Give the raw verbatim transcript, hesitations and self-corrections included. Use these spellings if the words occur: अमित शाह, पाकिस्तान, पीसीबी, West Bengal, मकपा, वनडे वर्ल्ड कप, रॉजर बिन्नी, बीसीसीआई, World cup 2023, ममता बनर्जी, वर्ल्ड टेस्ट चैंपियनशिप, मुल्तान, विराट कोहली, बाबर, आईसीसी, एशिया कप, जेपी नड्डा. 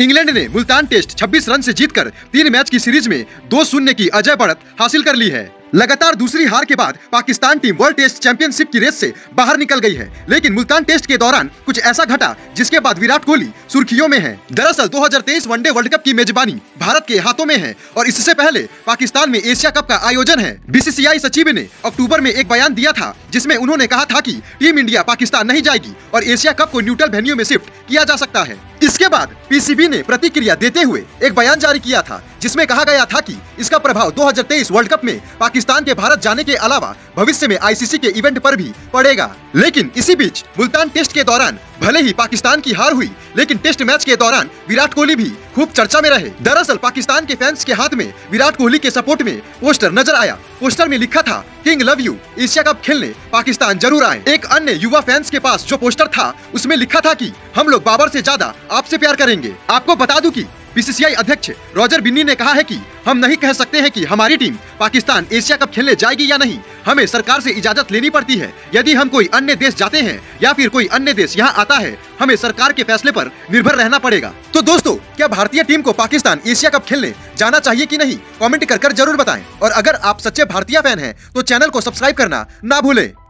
England ने मुल्तान test छब्बीस run से जीतकर तीन मैच की सीरीज में दो शून्य की अजय बढ़त हासिल कर ली है। लगातार दूसरी हार के बाद पाकिस्तान team वर्ल्ड टेस्ट चैंपियनशिप की रेस से बाहर निकल गई है, लेकिन मुल्तान टेस्ट के दौरान कुछ ऐसा घटा जिसके बाद विराट कोहली सुर्खियों में हैं। दरअसल दो हज़ार तेईस वनडे वर्ल्ड कप की मेजबानी भारत के हाथों में है और इससे पहले पाकिस्तान में एशिया कप का आयोजन है। बीसीसीआई सचिव ने अक्टूबर में एक बयान दिया था जिसमें उन्होंने कहा था कि टीम इंडिया पाकिस्तान नहीं जाएगी और एशिया कप को न्यूट्रल वेन्यू में शिफ्ट किया जा सकता है। इसके बाद पीसीबी ने प्रतिक्रिया देते हुए एक बयान जारी किया था जिसमें कहा गया था कि इसका प्रभाव दो हज़ार तेईस वर्ल्ड कप में पाकिस्तान के भारत जाने के अलावा भविष्य में आईसीसी के इवेंट पर भी पड़ेगा। लेकिन इसी बीच मुल्तान टेस्ट के दौरान भले ही पाकिस्तान की हार हुई, लेकिन टेस्ट मैच के दौरान विराट कोहली भी खूब चर्चा में रहे। दरअसल पाकिस्तान के फैंस के हाथ में विराट कोहली के सपोर्ट में पोस्टर नजर आया। पोस्टर में लिखा था king love you, एशिया कप खेलने पाकिस्तान जरूर आए। एक अन्य युवा फैंस के पास जो पोस्टर था उसमें लिखा था कि हम लोग बाबर से ज्यादा आपसे प्यार करेंगे। आपको बता दूं कि बीसीसीआई अध्यक्ष रॉजर बिन्नी ने कहा है कि हम नहीं कह सकते हैं कि हमारी टीम पाकिस्तान एशिया कप खेलने जाएगी या नहीं, हमें सरकार से इजाजत लेनी पड़ती है। यदि हम कोई अन्य देश जाते हैं या फिर कोई अन्य देश यहां आता है, हमें सरकार के फैसले पर निर्भर रहना पड़ेगा। तो दोस्तों, क्या भारतीय टीम को पाकिस्तान एशिया कप खेलने जाना चाहिए कि नहीं, कमेंट कर कर जरूर बताएं। और अगर आप सच्चे भारतीय फैन हैं तो चैनल को सब्सक्राइब करना ना भूलें।